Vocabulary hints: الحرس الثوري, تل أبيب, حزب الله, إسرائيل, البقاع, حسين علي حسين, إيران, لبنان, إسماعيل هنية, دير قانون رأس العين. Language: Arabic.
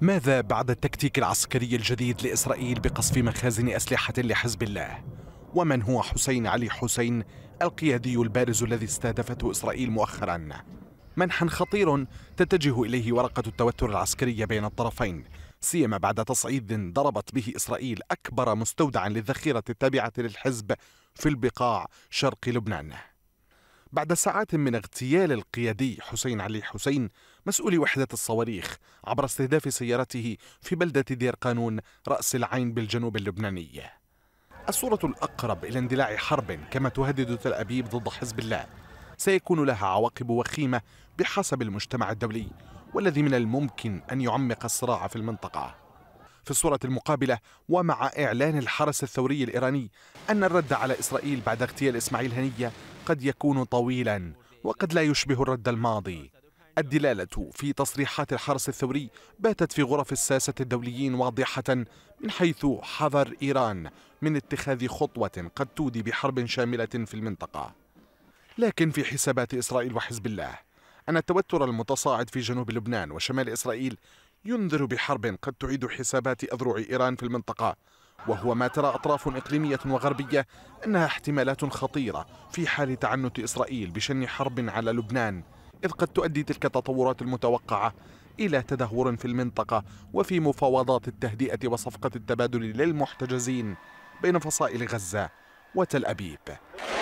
ماذا بعد التكتيك العسكري الجديد لإسرائيل بقصف مخازن أسلحة لحزب الله؟ ومن هو حسين علي حسين القيادي البارز الذي استهدفته إسرائيل مؤخرا؟ منح خطير تتجه إليه ورقة التوتر العسكرية بين الطرفين، سيما بعد تصعيد ضربت به إسرائيل أكبر مستودع للذخيرة التابعة للحزب في البقاع شرق لبنان. بعد ساعات من اغتيال القيادي حسين علي حسين مسؤول وحدة الصواريخ عبر استهداف سيارته في بلدة دير قانون رأس العين بالجنوب اللبناني. الصورة الأقرب إلى اندلاع حرب كما تهدد تل أبيب ضد حزب الله سيكون لها عواقب وخيمة بحسب المجتمع الدولي، والذي من الممكن أن يعمق الصراع في المنطقة. في الصورة المقابلة، ومع إعلان الحرس الثوري الإيراني أن الرد على إسرائيل بعد اغتيال إسماعيل هنية قد يكون طويلا وقد لا يشبه الرد الماضي. الدلالة في تصريحات الحرس الثوري باتت في غرف الساسة الدوليين واضحة، من حيث حذر إيران من اتخاذ خطوة قد تودي بحرب شاملة في المنطقة. لكن في حسابات إسرائيل وحزب الله أن التوتر المتصاعد في جنوب لبنان وشمال إسرائيل ينذر بحرب قد تعيد حسابات أذرع إيران في المنطقة، وهو ما ترى أطراف إقليمية وغربية أنها احتمالات خطيرة في حال تعنت إسرائيل بشن حرب على لبنان، إذ قد تؤدي تلك التطورات المتوقعة إلى تدهور في المنطقة وفي مفاوضات التهدئة وصفقة التبادل للمحتجزين بين فصائل غزة وتل أبيب.